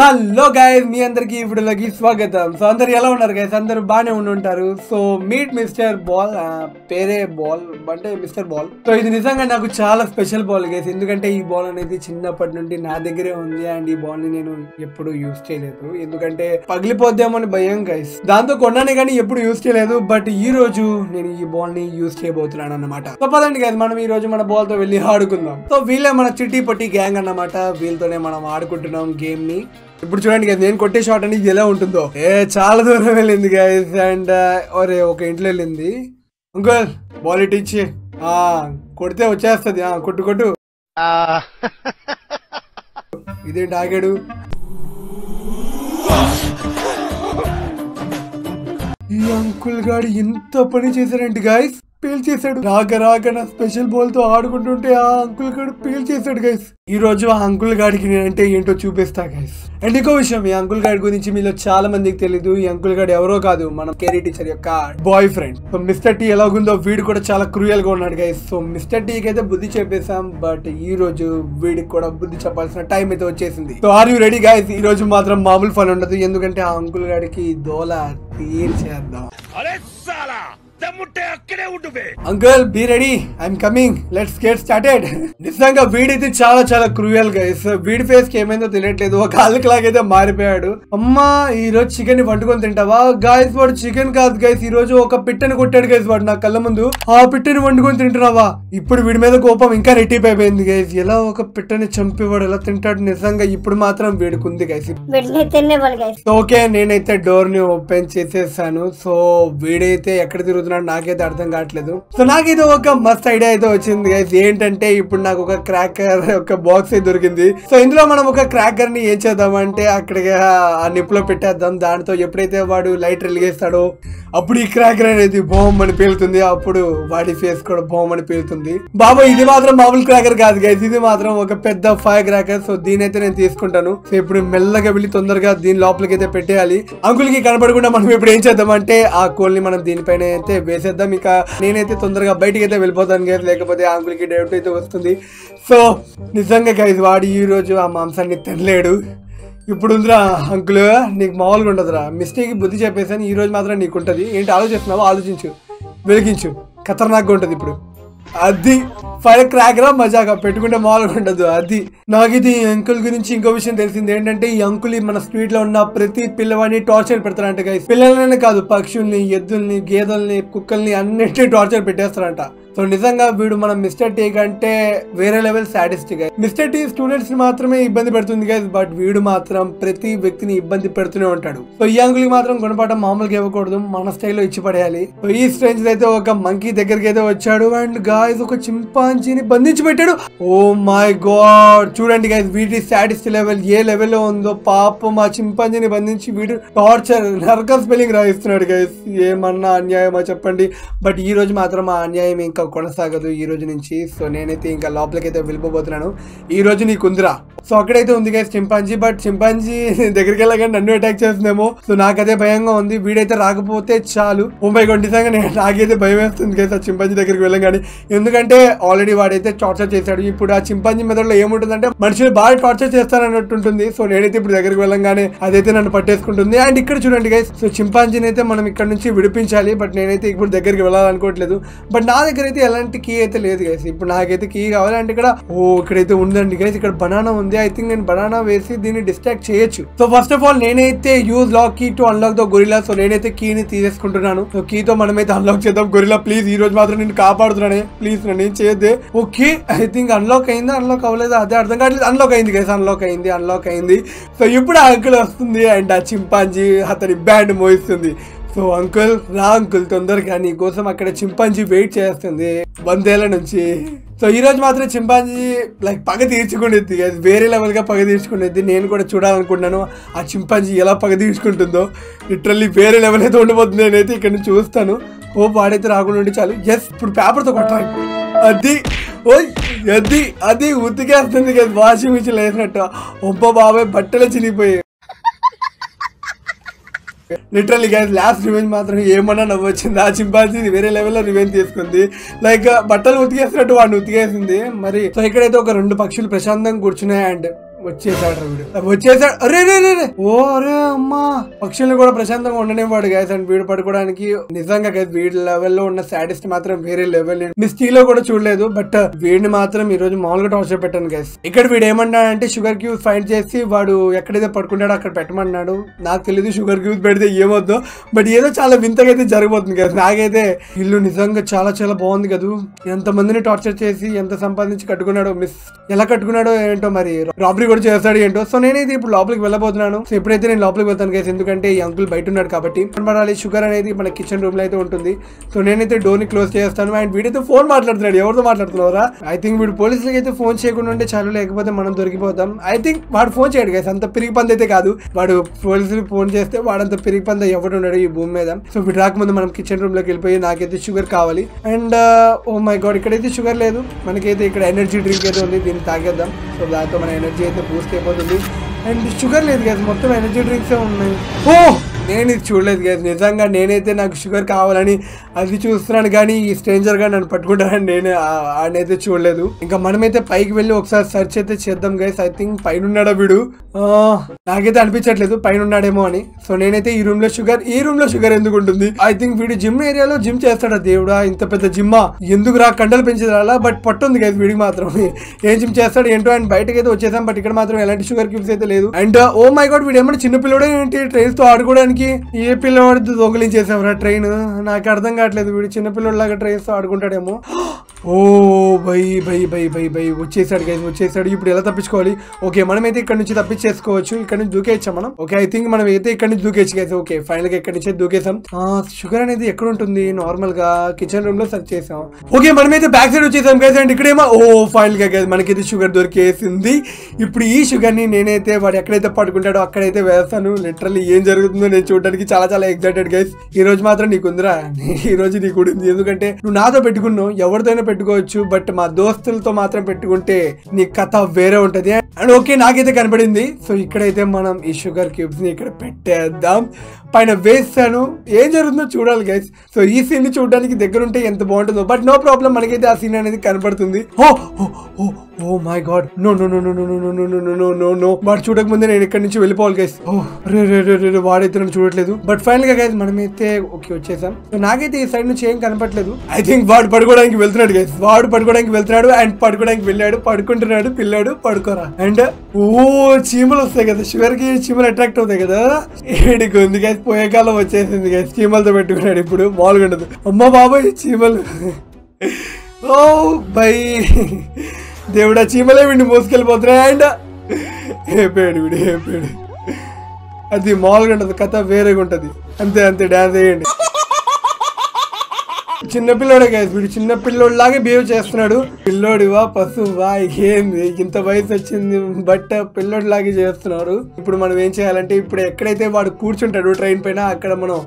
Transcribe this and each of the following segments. Hello guys మీ అందరికి ఈ వీడియోలోకి స్వాగతం. సో అందరూ ఎలా ఉన్నారు గైస్? అందరూ బానే ఉంటారు. సో మీట్ మిస్టర్ బాల్, పేరే బాల్ అంటే మిస్టర్ బాల్. సో ఇది నిజంగా నాకు చాలా స్పెషల్ బాల్ గైస్, ఎందుకంటే ఈ బాల్ అనేది చిన్నప్పటి నుండి నా దగ్గరే ఉంది అండ్ ఈ బాల్ ని నేను ఎప్పుడు యూజ్ చేయలేదు, ఎందుకంటే పగిలిపోద్దేమో అని భయం గైస్. దాంతో కొన్నానే కానీ ఎప్పుడు యూజ్ చేయలేదు, బట్ ఈ రోజు నేను ఈ బాల్ ని యూజ్ చేయబోతున్నాను అన్నమాట. సో పదండి గైస్, మనం ఈ రోజు మన బాల్ తో వెళ్ళి ఆడుకుందాం. సో వీళ్ళే మన చిట్టి పొట్టి గ్యాంగ్ అన్నమాట, వీళ్ళతోనే మనం ఆడుకుంటున్నాం గేమ్ ని. ఇప్పుడు చూడండి గైస్, నేను కొట్టే షాట్ అనేది ఎలా ఉంటుందో. ఏ చాలా దూరం వెళ్ళింది గైస్ అండ్ ఒరే ఒక ఇంట్లో వెళ్ళింది. ఇంకో బాల్ ఇచ్చి కొడితే వచ్చేస్తుంది. కొట్టు కొట్టు. ఇదేంటి ఆగాడు? ఈ అంకుల్ గాడు ఎంత పని చేశాడంటే గైస్, పీల్చేశాడు. రాక నా స్పెషల్ బాల్ తో ఆడుకుంటుంటే ఆ అంకుల్ గాడు పీల్చేశాడు గైస్. ఈ రోజు ఆ అంకుల్ గాడికి నేనంటే ఏంటో చూపిస్తా గైస్. అండ్ ఇంకో విషయం, ఈ అంకుల్ గాడి గురించి మీలో చాలా మందికి తెలీదు. ఈ అంకుల్ గాడు ఎవరో కాదు, మన కేరీ టీచర్ యొక్క boyfriend. So mister T ఎలాగుందో వీడు కూడా చాలా క్రూయల్ గా ఉన్నాడు గైస్. సో మిస్టర్ టీకి అయితే బుద్ధి చెప్పేసాం, బట్ ఈ రోజు వీడికి కూడా బుద్ధి చెప్పాల్సిన టైం అయితే వచ్చేసింది. So are you ready guys? ఈ రోజు మాత్రం మామూలు ఫన్ ఉండదు, ఎందుకంటే ఆ అంకుల్ గాడికి దోలా తీర్చేద్దాం. Uncle be ready, I'm coming, let's get started. నిజంగా వీడైతే చాలా చాలా క్రూయల్ గైస్. వీడి ఫేస్ కి ఏమైందో తెలియట్లేదు, ఒక ఆలుకి లాగైతే మారిపోయాడు. అమ్మా ఈ రోజు చికెన్ వండుకొని తింటావా గైస్? వాడు చికెన్ కాదు గైస్, ఈ రోజు ఒక పిట్టని కొట్టాడు గైస్ వాడు నా కళ్ళ ముందు. ఆ పిట్టని వండుకొని తింటున్నావా? ఇప్పుడు వీడి మీద కోపం ఇంకా రెట్టింపు అయిపోయింది గైస్. ఎలా ఒక పిట్టని చంపేవాడు ఎలా తింటాడు? నిజంగా ఇప్పుడు మాత్రం వేడుకుంది గైస్. ఓకే నేనైతే డోర్ ని ఓపెన్ చేసేసాను. సో వీడైతే ఎక్కడ తిరుగుతుంది నాకైతే అర్థం కావట్లేదు. సో నాకైతే ఒక మస్త్ ఐడియా అయితే వచ్చింది గైస్. ఏంటంటే ఇప్పుడు నాకు ఒక క్రాకర్ ఒక బాక్స్ అయితే దొరికింది. సో ఇందులో మనం ఒక క్రాకర్ ని ఏం చేద్దాం అంటే అక్కడికి ఆ నిప్పులో పెట్టేద్దాం. దానితో ఎప్పుడైతే వాడు లైట్ వెలిగేస్తాడో అప్పుడు ఈ క్రాకర్ అనేది బొమ్మ అని పేలుతుంది, అప్పుడు వాడి ఫేస్ కూడా బొమ్మ అని పేలుతుంది. బాబా ఇది మాత్రం మామూలు క్రాకర్ కాదు గైస్, ఇది మాత్రం ఒక పెద్ద ఫైర్ క్రాకర్. సో దీని అయితే నేను తీసుకుంటాను. సో ఇప్పుడు మెల్లగా వెళ్ళి తొందరగా దీని లోపలికి అయితే పెట్టేయాలి. అంకుల్ కి కనపడకుండా మనం ఇప్పుడు ఏం చేద్దాం అంటే ఆ కోల్ ని మనం దీనిపైన అయితే వేసేద్దాం. ఇక నేనైతే తొందరగా బయటికి అయితే వెళ్ళిపోతాను గైస్, లేకపోతే అంకుల్ కి డౌట్ అయితే వస్తుంది. సో నిజంగా గైస్ వాడు ఈ రోజు ఆ మాంసాన్ని తినలేడు. ఇప్పుడు ఉందిరా అంకుల్, నీకు మామూలుగా ఉండదురా. మిస్టేక్ బుద్ధి చెప్పేసాను, ఈ రోజు మాత్రం నీకు ఉంటుంది. ఏంటి ఆలోచిస్తున్నావు? ఆలోచించు, వెలిగించు, ఖతర్నాక్గా ఉంటుంది. ఇప్పుడు అది ఫైర్ క్రాకరా మజాగా పెట్టుకుంటే మామూలుగా ఉండదు అది. నాకు ఇది అంకుల్ గురించి ఇంకో విషయం తెలిసింది ఏంటంటే ఈ అంకుల్ మన స్ట్రీట్ లో ఉన్న ప్రతి పిల్లవాడిని టార్చర్ పెడతారంట గైస్. పిల్లలనే కాదు, పక్షుల్ని, ఎద్దుల్ని, గేదెల్ని, కుక్కల్ని అన్నిటిని టార్చర్ పెట్టేస్తారంట. సో నిజంగా వీడు మన మిస్టర్ టీ కంటే వేరే level sadistic guys. Mister T students ని మాత్రమే ఇబ్బంది పెడుతుంది గైస్, బట్ వీడు మాత్రం ప్రతి వ్యక్తిని ఇబ్బంది పెడుతూనే ఉంటాడు. సో ఈ అంకుల్ కి మాత్రం గుణపాఠం మామూలుగా ఇవ్వకూడదు, మన స్టైల్లో ఇచ్చి పడేయాలి. సో ఈ స్ట్రేంజర్ అయితే ఒక మంకీ దగ్గరికి అయితే వచ్చాడు అండ్ గాయస్ ఒక చింపాంజీని బంధించి పెట్టాడు. ఓ మై గాడ్, చూడండి గైస్ వీడి సాటిస్ట్ లెవెల్ ఏ లెవెల్ లో ఉందో. పాపం ఆ చింపాంజీని బంధించి వీడు టార్చర్ నరక స్పెల్లింగ్ రాయిస్తున్నాడు గైస్. ఏమన్నా అన్యాయమా చెప్పండి, బట్ ఈ రోజు మాత్రం ఆ అన్యాయం ఇంకా కొనసాగదు ఈ రోజు నుంచి. సో నేనైతే ఇంకా లోపలికి అయితే వెళ్ళిపోతున్నాను. ఈ రోజు నీకు ఉందిరా. సో అక్కడైతే ఉంది గైస్ చింపాంజీ, బట్ చింపాంజీ దగ్గరికి వెళ్ళగానే నన్ను అటాక్ చేస్తుందేమో. సో నాకైతే భయంగా ఉంది. వీడైతే రాకపోతే చాలు. ఓ మై గాడ్, నాకైతే భయం వేస్తుంది గైస్ ఆ చింపాంజీ దగ్గరికి వెళ్ళగానే, ఎందుకంటే ఆల్రెడీ వాడైతే టార్చర్ చేశాడు. ఇప్పుడు ఆ చింపాంజీ మెథడ్లో ఏముంటుందంటే మనుషులు బాగా టార్చర్ చేస్తారన్నట్టు ఉంటుంది. సో నేనైతే ఇప్పుడు దగ్గరికి వెళ్ళంగానే అదైతే నన్ను పట్టేసుకుంటుంది. అండ్ ఇక్కడ చూడండి గైస్, సో చింపాంజీని అయితే మనం ఇక్కడ నుంచి విడిపించాలి, బట్ నేనైతే ఇప్పుడు దగ్గరికి వెళ్ళాలనుకోవట్లేదు. బట్ నా దగ్గర అయితే ఎలాంటి కీ అయితే లేదు గైస్. ఇప్పుడు నాకైతే కీ కావాలి. అంటే ఇక్కడ ఓ ఇక్కడైతే ఉందండి గైస్, ఇక్కడ బనానా ఉంది. ఐ థింక్ నేను బనానా వేసి దీన్ని డిస్ట్రాక్ట్ చేయొచ్చు. సో ఫస్ట్ ఆఫ్ ఆల్ నేనైతే use lock key to unlock the gorilla. So నేనైతే కీని తీసేసుకుంటున్నాను. సో కీతో మనమైతే అన్లాక్ చేద్దాం గొరిలా. ప్లీజ్ ఈ రోజు మాత్రం నేను కాపాడుతున్నాను, ప్లీజ్ నన్ను ఏం చేయొద్దే. ఓకే ఐ థింక్ అన్లాక్ అయిందా అన్లాక్ అవ్వలేదా అదే అర్థం కావట్లేదు. అన్లాక్ అయింది గైస్, అన్లాక్ అయింది. సో ఇప్పుడు ఆ అంకుల్ వస్తుంది అండ్ ఆ చింపాంజీ అతని బ్యాండ్ మోయిస్తుంది. సో అంకుల్ రా అంకుల్ తొందరగా, నీ కోసం అక్కడ చింపాంజీ వెయిట్ చేస్తుంది 100 ఏళ్ల నుంచి. సో ఈ రోజు మాత్రం చింపాంజీ లైక్ పగ తీర్చుకునేది గైస్, వేరే లెవెల్ గా పగ తీర్చుకునేది. నేను కూడా చూడాలనుకుంటున్నాను ఆ చింపాంజీ ఎలా పగ తీర్చుకుంటుందో. లిటరల్లీ వేరే లెవెల్ అయితే ఉండిపోతుంది. నేనైతే ఇక్కడ నుంచి చూస్తాను. ఓ వాడైతే రాకుండా ఉండి చాలు. ఎస్ ఇప్పుడు పేపర్ తో కొట్టాలి. అది ఓయ్ అది ఉతికేస్తుంది గైస్, వాషింగ్ మిషన్ వేసినట్టు. ఒబ్బో బాబాయ్ బట్టలే చినిగిపోయాయి. లిటరల్లీ గైస్ లాస్ట్ రివెంజ్ మాత్రం ఏమన్నా నవ్వొచ్చింది. ఆ చింపాల్సింది వేరే లెవెల్ లో రివెంజ్ తీసుకుంది, లైక్ బట్టలు ఉతికేసినట్టు వాడిని ఉతికేసింది మరి. సో ఇక్కడైతే ఒక రెండు పక్షులు ప్రశాంతంగా కూర్చున్నాయి అండ్ వచ్చేసాడు. అరే ఓ అరే అమ్మా, పక్షుల్ని కూడా ప్రశాంతంగా ఉండనివ్వడు గైస్. అండ్ వీడు పడుకోవడానికి నిజంగా గైస్ వీడి లెవెల్లో ఉన్న సాడిస్ట్ మాత్రం వేరే లెవెల్. మిస్టీలో కూడా చూడలేదు, బట్ వీడిని మాత్రం ఈ రోజు మామూలుగా టార్చర్ పెట్టాను గైస్. ఇక్కడ వీడు ఏమన్నాడంటే షుగర్ క్యూబ్స్ ఫైండ్ చేసి వాడు ఎక్కడైతే పడుకుంటాడో అక్కడ పెట్టమన్నాడు. నాకు తెలియదు షుగర్ క్యూబ్స్ పెడితే ఏమవుతుందో, బట్ ఏదో చాలా వింతగా అయితే జరిగిపోతుంది గైస్. నాకైతే ఇల్లు నిజంగా చాలా చాలా బాగుంది కదా. ఎంత మందిని టార్చర్ చేసి ఎంత సంపాదించి కట్టుకున్నాడో, మిస్ ఎలా కట్టుకున్నాడో ఏంటో, మరి రాబరీ కూడా చేస్తాడు ఏంటో. సో నేనైతే ఇప్పుడు లోపలికి వెళ్ళబోతున్నాను. సో ఎప్పుడైతే నేను లోపలికి వెళ్తాను గైస్, ఎందుకంటే ఈ అంకుల్ బయట ఉన్నాడు కాబట్టి. కనబడాలి షుగర్ అనేది మన కిచెన్ రూమ్ లో అయితే ఉంటుంది. సో నేనైతే డోర్ ని క్లోజ్ చేస్తాను. అండ్ వీడైతే ఫోన్ మాట్లాడుతున్నాడు. ఎవరితో మాట్లాడుతున్నారా? ఐ థింక్ వీడు పోలీసులకి అయితే ఫోన్ చేయకుండా ఉంటే చాలు, లేకపోతే మనం దొరికిపోతాం. ఐ థింక్ వాడు ఫోన్ చేయడు గైస్, అంత పిరిగి పంది అయితే కాదు వాడు. పోలీసులు ఫోన్ చేస్తే వాడంత పిరిగి పంద ఎవడు ఉన్నాడు ఈ భూమి మీద. సో వీడు రాకముందు మనం కిచెన్ రూమ్ లోకి వెళ్ళిపోయి నాకైతే షుగర్ కావాలి. అండ్ ఓ మై గాడ్, ఇక్కడైతే షుగర్ లేదు మనకైతే. ఇక్కడ ఎనర్జీ డ్రింక్ అయితే ఉంది, దీన్ని తాగేద్దాం. సో దాంతో మన ఎనర్జీ అయితే బూస్ట్ అయిపోతుంది. అండ్ షుగర్ లేదు కదా, మొత్తం ఎనర్జీ డ్రింక్సే ఉన్నాయి. ఓ నేను ఇది చూడలేదు కదా నిజంగా. నేనైతే నాకు షుగర్ కావాలని అది చూస్తున్నాను, కానీ ఈ స్ట్రేంజర్ గా నన్ను పట్టుకుంటానని నేను ఆడనైతే చూడలేదు. ఇంకా మనమైతే పైకి వెళ్ళి ఒకసారి సెర్చ్ అయితే చేద్దాం గైస్. ఐ థింక్ పైన ఉన్నాడా వీడు? నాకైతే అనిపించట్లేదు పైన ఉన్నాడేమో అని. సో నేనైతే ఈ రూమ్ లో షుగర్, ఈ రూమ్ లో షుగర్ ఎందుకు ఉంటుంది? ఐ థింక్ వీడు జిమ్ ఏరియాలో జిమ్ చేస్తాడా. దేవుడా, ఇంత పెద్ద జిమ్మా, ఎందుకు రా కండలు పెంచేది అలా. బట్ పట్టుంది గైస్ వీడికి మాత్రం, ఏం జిమ్ చేస్తాడు ఏంటో. అండ్ బయటకి అయితే వచ్చేసాం, బట్ ఇక్కడ మాత్రం ఎలాంటి షుగర్ క్యూబ్స్ అయితే లేదు. అండ్ ఓ మై గాడ్, వీడు ఏమన్నా చిన్న పిల్లడే ఏంటి ట్రైన్స్ తో ఆడుకోవడానికి? ఏ పిల్లవాడు దొంగలించేసావురా ట్రైన్? నాకు అర్థం కావట్లేదు. వీడు చిన్న పిల్లలాగా ట్రైన్స్ ఆడుకుంటాడేమో. Oh bye bye bye bye bye వచ్చేసాడు గైస్, వచ్చేసాడు. ఇప్పుడు ఎలా తప్పించుకోవాలి? ఓకే మనమైతే ఇక్కడ నుంచి తప్పించేసుకోవచ్చు. ఇక్కడ నుంచి దూకేయచ్చా మనం? ఓకే ఐ థింక్ మనం అయితే ఇక్కడ నుంచి దూకేయచ్చు గైస్. ఓకే ఫైనల్ గా ఇక్కడ నుంచి దూకేసాం. షుగర్ అనేది ఎక్కడ ఉంటుంది? నార్మల్ గా కిచెన్ రూమ్ లో సెర్చ్ చేసాం. ఓకే మనమైతే బ్యాక్ సైడ్ వచ్చేసాం గైస్. అండ్ ఇక్కడేమో ఓ ఫైనల్ గా గైస్ మనకైతే షుగర్ దొరికేసింది. ఇప్పుడు ఈ షుగర్ ని నేనైతే వాడు ఎక్కడైతే పడుకుంటాడో అక్కడైతే వేస్తాను. లిటరల్లీ ఏం జరుగుతుందో నేను చూడడానికి చాలా చాలా ఎక్సైటెడ్ గైస్. ఈ రోజు మాత్రం నీకుందిరా, ఈ రోజు నీకు ఉండింది. ఎందుకంటే నువ్వు నాతో పెట్టుకున్నావు, ఎవరితోనే పెట్టుకోవచ్చు, బట్ మా దోస్తులతో మాత్రం పెట్టుకుంటే నీ కథ వేరే ఉంటది. అండ్ ఓకే నాకైతే కనపడింది. సో ఇక్కడైతే మనం ఈ షుగర్ క్యూబ్స్ ని ఇక్కడ పెట్టేద్దాం. పైన వేస్తాను, ఏం జరుగుతుందో చూడాలి గైస్. సో ఈ సీన్ ని చూడడానికి దగ్గరుంటే ఎంత బాగుంటుందో, బట్ నో ప్రాబ్లం మనకైతే ఆ సీన్ అనేది కనపడుతుంది. Oh my god, no no no no no no no no no no no no. వాడు చూడక ముందే నేను ఇక్కడ నుంచి వెళ్ళిపోవాలి గైస్. ఓ రే రే రే రే, వాడైతే నన్ను చూడట్లేదు. బట్ ఫైనల్ గా గైస్ మనమైతే ఓకే వచ్చేసాం. నాకైతే ఈ సైడ్ నుంచి ఏం కనపట్లేదు. ఐ థింక్ వాడు పడుకోవడానికి వెళ్తున్నాడు గైస్, వాడు పడుకోవడానికి వెళ్తున్నాడు. అండ్ పడుకోవడానికి వెళ్ళాడు, పడుకుంటున్నాడు పిల్లాడు, పడుకోరా. అండ్ ఓ చీమలు వస్తాయి కదా, షుగర్ కి చీమలు అట్రాక్ట్ అవుతాయి కదా. ఏడికి ఉంది గైస్, పోయేకాలం వచ్చేసింది గైస్. చీమలతో పెట్టుకున్నాడు ఇప్పుడు, మామూలుగా ఉండదు. అమ్మ బాబాయ్ చీమలు, ఓ బై దేవుడా చీమలే వీడిని మోసుకెళ్ళిపోతున్నాయి. అండ్ ఏ పేడు వీడు, ఏ పేడు, అది మామూలుగా ఉంటుంది, కథ వేరేగా ఉంటుంది. అంతే అంతే, డాన్స్ వేయండి. చిన్నపిల్లోడే గైస్ వీడు, చిన్నపిల్లోడు లాగే బిహేవ్ చేస్తున్నాడు. పిల్లోడివా పశువా ఏంది, ఇంత వయసు వచ్చింది బట్ పిల్లోడి లాగే చేస్తున్నారు. ఇప్పుడు మనం ఏం చేయాలంటే, ఇప్పుడు ఎక్కడైతే వాడు కూర్చుంటాడు ట్రైన్ పైన అక్కడ మనం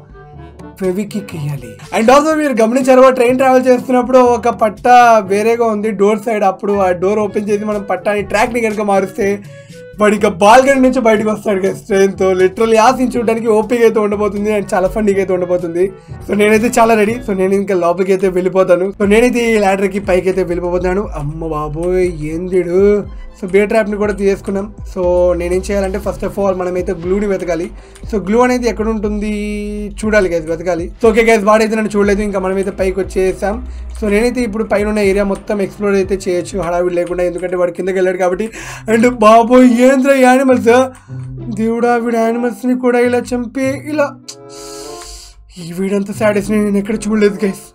ఫెవికిక్ వేయాలి. అండ్ ఆల్సో మీరు గమనించారు, ట్రైన్ ట్రావెల్ చేస్తున్నప్పుడు ఒక పట్ట వేరేగా ఉంది డోర్ సైడ్. అప్పుడు ఆ డోర్ ఓపెన్ చేసి మనం పట్టాని ట్రాక్ని కనుక మారిస్తే వాడు ఇక బాల్గన్ నుంచి బయటకు వస్తాడు గైస్ ట్రైన్ తో. లిటరల్లీ ఆ సీన్ చూడడానికి ఓపిక అయితే ఉండబోతుంది అండ్ చాలా ఫన్నీగా అయితే ఉండబోతుంది. సో నేనైతే చాలా రెడీ. సో నేను ఇంకా లోపలికి అయితే వెళ్ళిపోతాను. సో నేనైతే ఈ ల్యాడర్ కి పైకి అయితే వెళ్ళిపోతున్నాను. అమ్మ బాబోయ్ ఏందిడు. సో బేర్ ట్రాప్ ని కూడా తీసుకున్నాం. సో నేనేం చేయాలంటే ఫస్ట్ ఆఫ్ ఆల్ మనమైతే గ్లూని వెతకాలి. సో గ్లూ అనేది ఎక్కడ ఉంటుంది చూడాలి గైస్, వెతకాలి. సో ఓకే గైస్ వాడైతే నన్ను చూడలేదు, ఇంకా మనమైతే పైకి వచ్చేసాం. సో నేనైతే ఇప్పుడు పైన ఉన్న ఏరియా మొత్తం ఎక్స్ప్లోర్ అయితే చేయొచ్చు హడావిడి లేకుండా, ఎందుకంటే వాడు కిందకి వెళ్ళాడు కాబట్టి. అండ్ బాబోయ్ ఏంద్ర యానిమల్స్, దేవుడా వీడు యానిమల్స్ ని కూడా ఇలా చంపి ఇలా, వీడంతా సాడీస్ నేను ఎక్కడ చూడలేదు గైస్.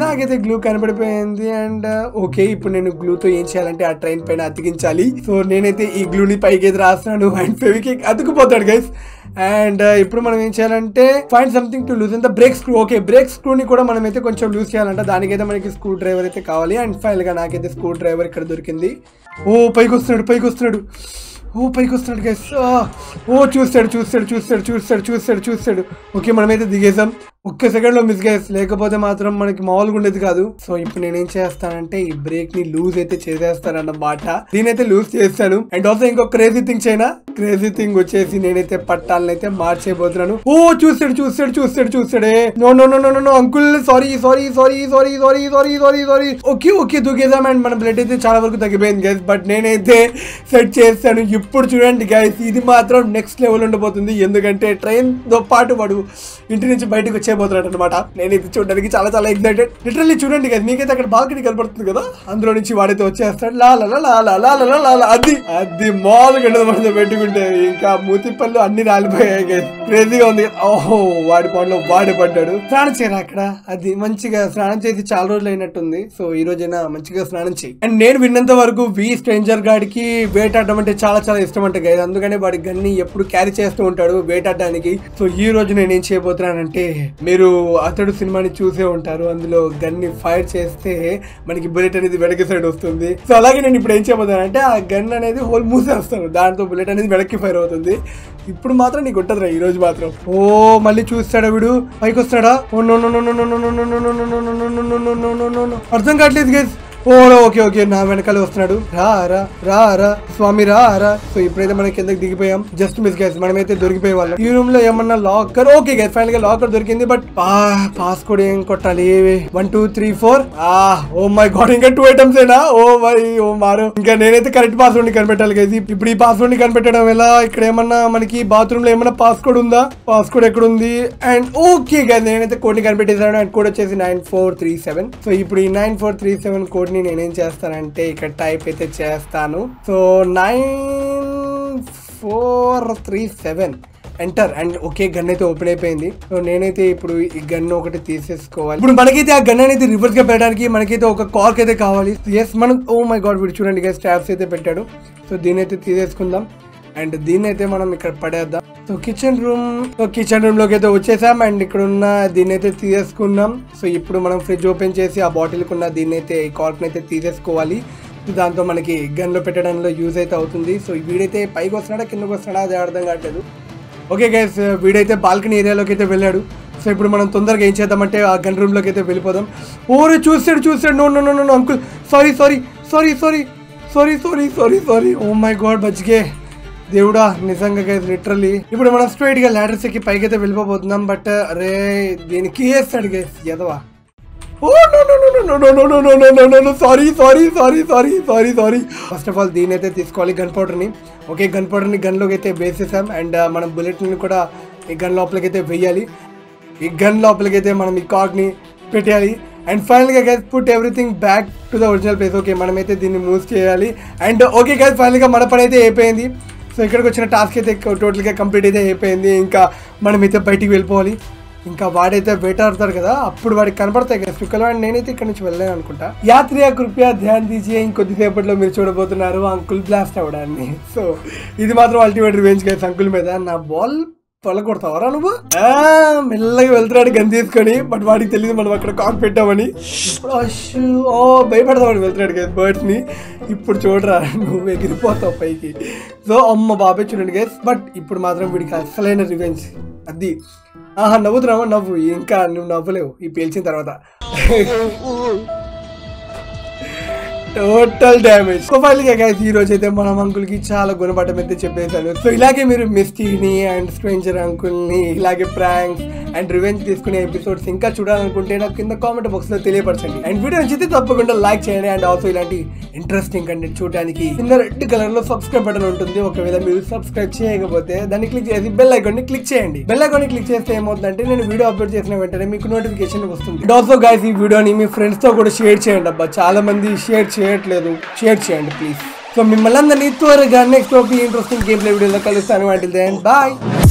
నాకైతే గ్లూ కనపడిపోయింది. అండ్ ఓకే ఇప్పుడు నేను గ్లూతో ఏం చేయాలంటే ఆ ట్రైన్ పైన అతికించాలి. సో నేనైతే ఈ గ్లూని పైకి అయితే రాస్తున్నాను అండ్ ఫెవికిక్ అతుకుపోతాడు గైస్. అండ్ ఇప్పుడు మనం ఏం చేయాలంటే find something to loose and the break screw. Okay break స్క్రూని కూడా మనం అయితే కొంచెం లూజ్ చేయాలంట. దానికైతే మనకి స్క్రూ డ్రైవర్ అయితే కావాలి. అండ్ ఫైనల్ గా నాకైతే స్క్రూ డ్రైవర్ ఇక్కడ దొరికింది. ఓ పైకి వస్తున్నాడు, పైకి వస్తున్నాడు, ఓ పైకి వస్తున్నాడు గైస్. ఓ చూస్తాడు చూస్తాడు చూస్తాడు చూస్తాడు చూస్తాడు చూస్తాడు. ఓకే మనమైతే దిగేసాం. ఒక్క సెకండ్ లో మిస్ గైస్, లేకపోతే మాత్రం మనకి మామూలుగా ఉండేది కాదు. సో ఇప్పుడు నేనేం చేస్తానంటే ఈ బ్రేక్ ని లూజ్ అయితే చేసేస్తానన్నమాట. దీనైతే లూజ్ చేస్తాను. అండ్ ఆల్సో ఇంకో క్రేజీ థింగ్ చేయనా, క్రేజీ థింగ్ వచ్చేసి నేనైతే పట్టాలని అయితే మార్చేయబోతున్నాను. ఓ చూసాడు చూసాడు చూసాడు చూసాడే. No no no no no uncle, sorry sorry sorry sorry sorry sorry sorry sorry. Okay okay దూకేద్దాం. అండ్ మన బ్లడ్ అయితే చాలా వరకు తగ్గిపోయింది గైస్, బట్ నేనైతే సెట్ చేస్తాను. ఇప్పుడు చూడండి గైస్, ఇది మాత్రం నెక్స్ట్ లెవెల్ ఉండబోతుంది. ఎందుకంటే ట్రైన్ తో పాటు వాడు ఇంటి నుంచి బయటకు వచ్చే పోతున్నాడనమాట. నేను ఇది చూడడానికి చాలా చాలా ఎక్సైటెడ్. లిటరల్లీ చూడండి కదా, మీకైతే అక్కడ బాల్కనీ కనబడుతుంది కదా, అందులో నుంచి వాడైతే వచ్చేస్తాడు. లాలా అది అది మామూలుగా ఉండదు పెట్టుకుంటే, ఇంకా మూతి పళ్ళు అన్ని రాలిపోయాయి. క్రేజీగా ఉంది కదా. ఓహో వాడి పనులు వాడి పడ్డాడు. స్నానం చేయరా అక్కడ, అది మంచిగా స్నానం చేసి చాలా రోజులు అయినట్టుంది. సో ఈ రోజైనా మంచిగా స్నానం చేయి. అండ్ నేను విన్నంత వరకు వీ స్ట్రేంజర్ గాడికి వేటాడడం అంటే చాలా చాలా ఇష్టం అంటే కదా, అందుకనే వాడి గన్ని ఎప్పుడు క్యారీ చేస్తూ ఉంటాడు వేటాడడానికి. సో ఈ రోజు నేనేం చేయబోతున్నానంటే, మీరు అతడు సినిమాని చూసే ఉంటారు, అందులో గన్ ని ఫైర్ చేస్తే మనకి బుల్లెట్ అనేది వెనక్కి సైడ్ వస్తుంది. సో అలాగే నేను ఇప్పుడు ఏం చేయబోతానంటే, ఆ గన్ అనేది హోల్ మూసేస్తాను, దాంతో బుల్లెట్ అనేది వెనక్కి ఫైర్ అవుతుంది. ఇప్పుడు మాత్రం నీకు ఉంటుందిరా ఈ రోజు మాత్రం. ఓ మళ్ళీ చూస్తాడా వీడు, పైకి వస్తాడా? అర్థం కావట్లేదు గైస్. ఓలో ఓకే ఓకే నా వెనకాలే వస్తున్నాడు. రా రా రా రా స్వామి రా రా. సో ఇప్పుడైతే మనం కిందకి దిగిపోయాం. జస్ట్ మిస్ గైస్, మనమైతే దొరికిపోయే వాళ్ళం. ఈ రూమ్ లో ఏమన్నా లాకర్? ఓకే గైస్ ఫైనల్ గా లాకర్ దొరికింది. బట్ పాస్ కోడ్ ఏం కొట్టాలి? 1 2 3 4. ఓ మై గాడ్, ఇంకా 2 ఐటమ్స్ ఏనా? ఓ మై ఓ మారు, ఇంకా నేనైతే కరెక్ట్ పాస్వర్డ్ ని కనిపెట్టాలి గైస్. ఇప్పుడు ఈ పాస్వర్డ్ ని కనిపెట్టడం ఎలా? ఇక్కడ ఏమన్నా మనకి బాత్రూమ్ లో ఏమన్నా పాస్ కోడ్ ఉందా? పాస్ కోడ్ ఎక్కడ ఉంది? అండ్ ఓకే గైస్ నేనైతే కోడ్ ని కనిపెట్టేసాను. అండ్ కోడ్ వచ్చేసి 9437. సో ఇప్పుడు ఈ 9437 కోడ్ నేనేం చేస్తానంటే ఇక్కడ టైప్ అయితే చేస్తాను. So 9437 enter. And okay gun అయితే ఓపెన్ అయిపోయింది. సో నేనైతే ఇప్పుడు ఈ గన్ ఒకటి తీసేసుకోవాలి. ఇప్పుడు మనకైతే ఆ గన్ అనేది రివర్స్ గా పెట్టడానికి మనకైతే ఒక కార్క్ అయితే కావాలి. ఎస్ మనం, ఓ మై గాడ్ వీడు చూడండి స్టాప్స్ అయితే పెట్టాడు. సో దీని అయితే తీసేసుకుందాం. అండ్ దీన్ని అయితే మనం ఇక్కడ పడేద్దాం. So kitchen room, so kitchen room లోకి అయితే వచ్చేసాం. అండ్ ఇక్కడ ఉన్న దీన్ని అయితే తీసేసుకున్నాం. సో ఇప్పుడు మనం ఫ్రిడ్జ్ ఓపెన్ చేసి ఆ బాటిల్ కున్న దీన్ని అయితే ఈ కార్క్ అయితే తీసేసుకోవాలి. దాంతో మనకి గన్ లో పెట్టడంలో యూజ్ అయితే అవుతుంది. సో వీడైతే పైకి వస్తున్నాడా కిందకి వస్తున్నాడా అది అర్థం కావట్లేదు. ఓకే గైస్ వీడైతే బాల్కనీ ఏరియాలోకి అయితే వెళ్ళాడు. సో ఇప్పుడు మనం తొందరగా ఏం చేద్దామంటే ఆ గన్ రూమ్ లోకి అయితే వెళ్ళిపోదాం. ఓరే చూసాడు చూసాడు. No no no no uncle, sorry sorry sorry sorry sorry sorry sorry sorry. Oh my god బజ్గే దేవుడా, నిజంగా గైస్ లిటరలీ ఇప్పుడు మనం స్ట్రైట్ గా ల్యాడర్స్ కి పైకి అయితే వెళ్ళిపోతున్నాం. బట్ అరే దీనికి వేస్తాడు గైస్ యదవా. Oh no no no no no no no no no no sorry sorry sorry sorry sorry sorry. First of all దీని అయితే తీసుకోవాలి గన్ పౌడర్ ని. ఓకే గన్ పౌడర్ ని గన్ లోకి అయితే వేసేసాం. అండ్ మనం బుల్లెట్ ని కూడా ఈ గన్ లోపలికి అయితే వెయ్యాలి. ఈ గన్ లోపలికి అయితే మనం ఈ కార్డ్ ని పెట్టాలి. అండ్ ఫైనల్గా guys put everything back to the original place. Okay మనమైతే దీన్ని మూవ్ చేయాలి. అండ్ ఓకే గైస్ ఫైనల్గా మన పని అయితే అయిపోయింది. సో ఇక్కడికి వచ్చిన టాస్క్ అయితే టోటల్గా కంప్లీట్ అయితే అయిపోయింది. ఇంకా మనమైతే బయటికి వెళ్ళిపోవాలి. ఇంకా వాడైతే వేటాడుతారు కదా, అప్పుడు వాడికి కనపడతాయి కదా చుక్కలు. అండ్ నేనైతే ఇక్కడ నుంచి వెళ్ళాను అనుకుంటా. యాత్రియా కృపయా ధ్యాన్ దీజియే, ఇంకొద్దిసేపట్లో మీరు చూడబోతున్నారు అంకుల్ బ్లాస్ట్ అవ్వడాన్ని. సో ఇది మాత్రం అల్టిమేట్ రివెంజ్ గైస్ అంకుల్ మీద. నా బాల్ కొడతావరా నువ్వు? మెల్లగా వెళ్తున్నాడు గన్ తీసుకొని. బట్ వాడికి తెలియదు మనం అక్కడ కాక్ పెట్టామని. ఓ భయపడతామని వెళ్తున్నాడు గైస్ బర్డ్స్ ని. ఇప్పుడు చూడరా నువ్వు ఎగిరిపోతావు పైకి. సో అమ్మ బాబాయ్ చూడండి గైస్. బట్ ఇప్పుడు మాత్రం వీడికి అసలైన రివెంజ్ అది. ఆహా నవ్వుతున్నావా? నవ్వు, ఇంకా నువ్వు నవ్వలేవు ఈ పేల్చిన తర్వాత. Total damage. సో ఫైనల్గా గైస్ ఈ రోజు అయితే మనం అంకుల్ కి చాలా గుణపాఠం అయితే చెప్పేశాను. సో ఇలాగే మీరు మిస్టీని అండ్ స్ట్రేంజర్ అంకుల్ ని ఇలాగే ప్రాంక్స్ అండ్ రివెంజ్ తీసుకునే ఎపిసోడ్స్ ఇంకా చూడాలనుకుంటే నాకు కింద కామెంట్ బాక్స్ లో తెలియపరచండి. అండ్ వీడియో నచ్చితే తప్పకుండా లైక్ చేయండి. అండ్ ఆల్సో ఇలాంటి ఇంట్రెస్టింగ్ కంటెంట్ చూడడానికి కింద రెడ్ కలర్ లో సబ్స్క్రైబ్ బటన్ ఉంటుంది. ఒకవేళ మీరు సబ్స్క్రైబ్ చేయకపోతే దాన్ని క్లిక్ చేసి బెల్ ఐకాన్ ని క్లిక్ చేయండి. బెల్ ఐకాన్ ని క్లిక్ చేస్తే ఏమవుతుందంటే నేను వీడియో అప్లోడ్ చేసిన వెంటనే మీకు నోటిఫికేషన్ వస్తుంది. అండ్ ఆల్సో గైస్ ఈ వీడియోని మీ ఫ్రెండ్స్ తో కూడా షేర్ చేయండి. అబ్బా చాలా మంది షేర్ చేయట్లేదు, షేర్ చేయండి ప్లీజ్. సో మిమ్మల్ని అందరినీ త్వరగా నెక్స్ట్ ఇంట్రెస్టింగ్ గేమ్ ప్లే వీడియోలో కలుస్తాను. Until then bye.